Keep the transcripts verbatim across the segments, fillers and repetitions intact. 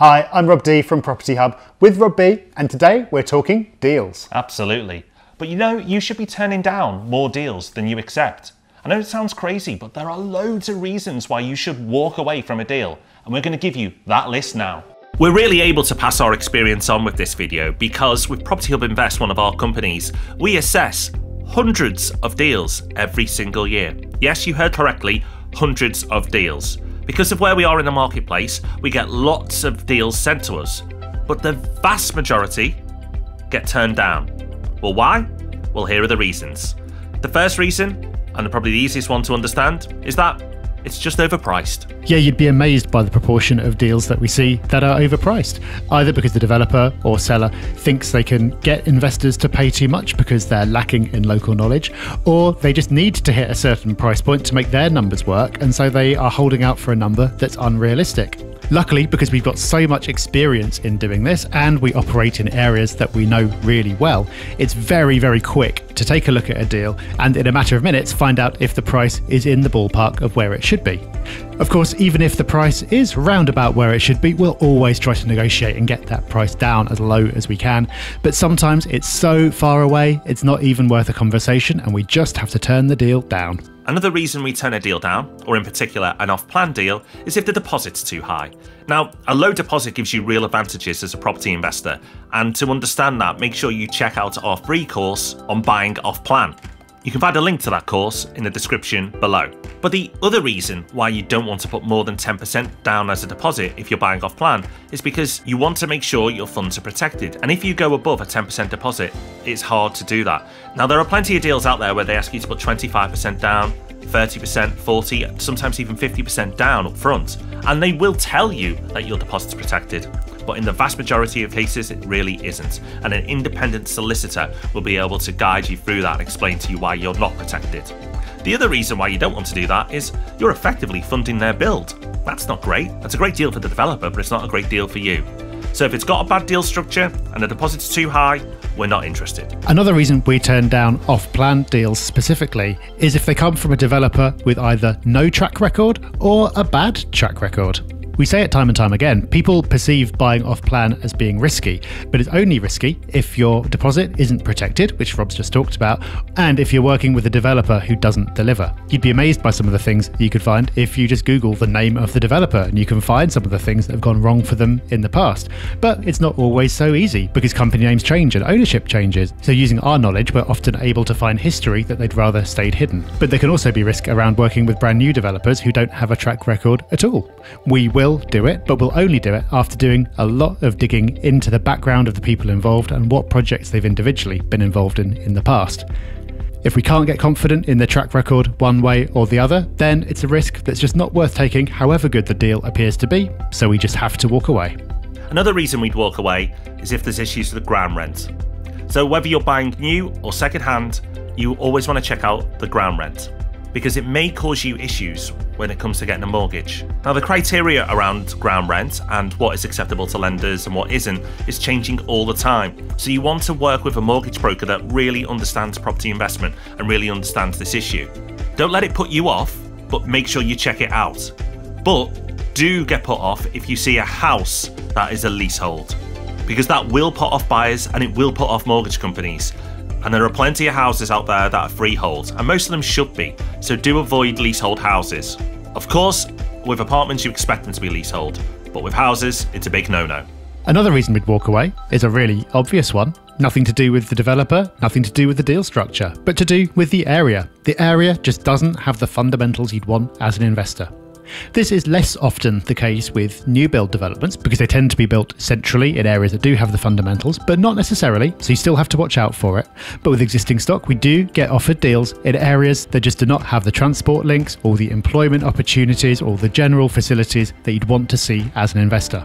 Hi, I'm Rob D from Property Hub with Rob B, and today we're talking deals. Absolutely. But you know, you should be turning down more deals than you accept. I know it sounds crazy, but there are loads of reasons why you should walk away from a deal, and we're going to give you that list now. We're really able to pass our experience on with this video because with Property Hub Invest, one of our companies, we assess hundreds of deals every single year. Yes, you heard correctly, hundreds of deals. Because of where we are in the marketplace, we get lots of deals sent to us, but the vast majority get turned down. Well, why? Well, here are the reasons. The first reason, and probably the easiest one to understand, is that it's just overpriced. Yeah, you'd be amazed by the proportion of deals that we see that are overpriced, either because the developer or seller thinks they can get investors to pay too much because they're lacking in local knowledge, or they just need to hit a certain price point to make their numbers work, and so they are holding out for a number that's unrealistic. Luckily, because we've got so much experience in doing this and we operate in areas that we know really well, it's very, very quick to take a look at a deal and in a matter of minutes find out if the price is in the ballpark of where it should be. Of course, even if the price is roundabout where it should be, we'll always try to negotiate and get that price down as low as we can. But sometimes it's so far away, it's not even worth a conversation and we just have to turn the deal down. Another reason we turn a deal down, or in particular an off-plan deal, is if the deposit's too high. Now, a low deposit gives you real advantages as a property investor, and to understand that, make sure you check out our free course on buying off-plan. You can find a link to that course in the description below. But the other reason why you don't want to put more than ten percent down as a deposit if you're buying off plan is because you want to make sure your funds are protected. And if you go above a ten percent deposit, it's hard to do that. Now, there are plenty of deals out there where they ask you to put twenty-five percent down, thirty percent, forty, sometimes even fifty percent down up front. And they will tell you that your deposit's protected. But in the vast majority of cases, it really isn't. And an independent solicitor will be able to guide you through that and explain to you why you're not protected. The other reason why you don't want to do that is you're effectively funding their build. That's not great. That's a great deal for the developer, but it's not a great deal for you. So if it's got a bad deal structure and the deposit's too high, we're not interested. Another reason we turn down off-plan deals specifically is if they come from a developer with either no track record or a bad track record. We say it time and time again, people perceive buying off-plan as being risky, but it's only risky if your deposit isn't protected, which Rob's just talked about, and if you're working with a developer who doesn't deliver. You'd be amazed by some of the things you could find if you just Google the name of the developer, and you can find some of the things that have gone wrong for them in the past. But it's not always so easy because company names change and ownership changes, so using our knowledge, we're often able to find history that they'd rather stayed hidden. But there can also be risk around working with brand new developers who don't have a track record at all. We will do it, but we'll only do it after doing a lot of digging into the background of the people involved and what projects they've individually been involved in in the past. If we can't get confident in the track record one way or the other, then it's a risk that's just not worth taking however good the deal appears to be, so we just have to walk away. Another reason we'd walk away is if there's issues with the ground rent. So whether you're buying new or second hand, you always want to check out the ground rent, because it may cause you issues when it comes to getting a mortgage. Now, the criteria around ground rent and what is acceptable to lenders and what isn't is changing all the time. So you want to work with a mortgage broker that really understands property investment and really understands this issue. Don't let it put you off, but make sure you check it out. But do get put off if you see a house that is a leasehold, because that will put off buyers and it will put off mortgage companies. And there are plenty of houses out there that are freehold, and most of them should be, so do avoid leasehold houses. Of course, with apartments you expect them to be leasehold, but with houses it's a big no-no. Another reason we'd walk away is a really obvious one. Nothing to do with the developer, nothing to do with the deal structure, but to do with the area. The area just doesn't have the fundamentals you'd want as an investor. This is less often the case with new build developments because they tend to be built centrally in areas that do have the fundamentals, but not necessarily, so you still have to watch out for it. But with existing stock, we do get offered deals in areas that just do not have the transport links or the employment opportunities or the general facilities that you'd want to see as an investor.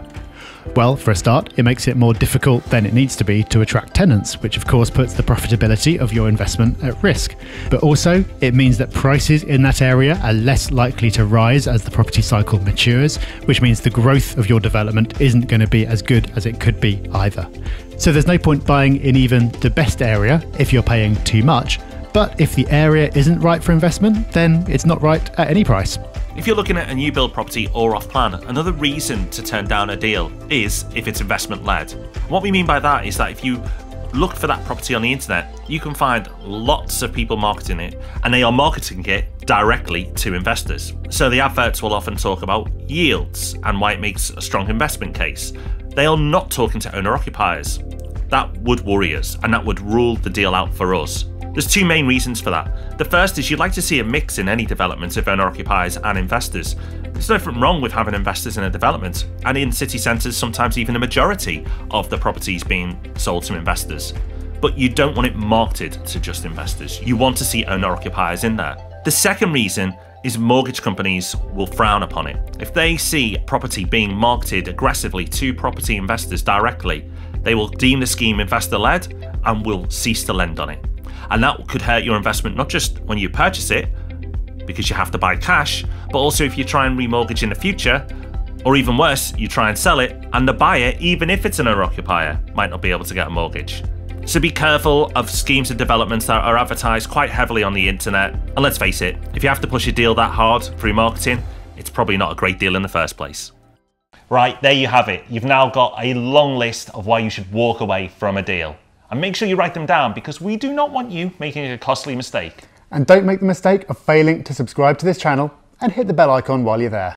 Well, for a start, it makes it more difficult than it needs to be to attract tenants, which of course puts the profitability of your investment at risk. But also, it means that prices in that area are less likely to rise as the property cycle matures, which means the growth of your development isn't going to be as good as it could be either. So there's no point buying in even the best area if you're paying too much, but if the area isn't right for investment, then it's not right at any price. If you're looking at a new build property or off plan, another reason to turn down a deal is if it's investment led. What we mean by that is that if you look for that property on the internet, you can find lots of people marketing it, and they are marketing it directly to investors. So the adverts will often talk about yields and why it makes a strong investment case. They are not talking to owner-occupiers. That would worry us, and that would rule the deal out for us. There's two main reasons for that. The first is you'd like to see a mix in any development of owner-occupiers and investors. There's nothing wrong with having investors in a development, and in city centres sometimes even a majority of the properties being sold to investors. But you don't want it marketed to just investors. You want to see owner-occupiers in there. The second reason is mortgage companies will frown upon it. If they see property being marketed aggressively to property investors directly, they will deem the scheme investor-led and will cease to lend on it. And that could hurt your investment, not just when you purchase it, because you have to buy cash, but also if you try and remortgage in the future, or even worse, you try and sell it, and the buyer, even if it's an owner-occupier, might not be able to get a mortgage. So be careful of schemes and developments that are advertised quite heavily on the internet. And let's face it, if you have to push a deal that hard through marketing, it's probably not a great deal in the first place. Right, there you have it. You've now got a long list of why you should walk away from a deal. And make sure you write them down, because we do not want you making a costly mistake. And don't make the mistake of failing to subscribe to this channel and hit the bell icon while you're there.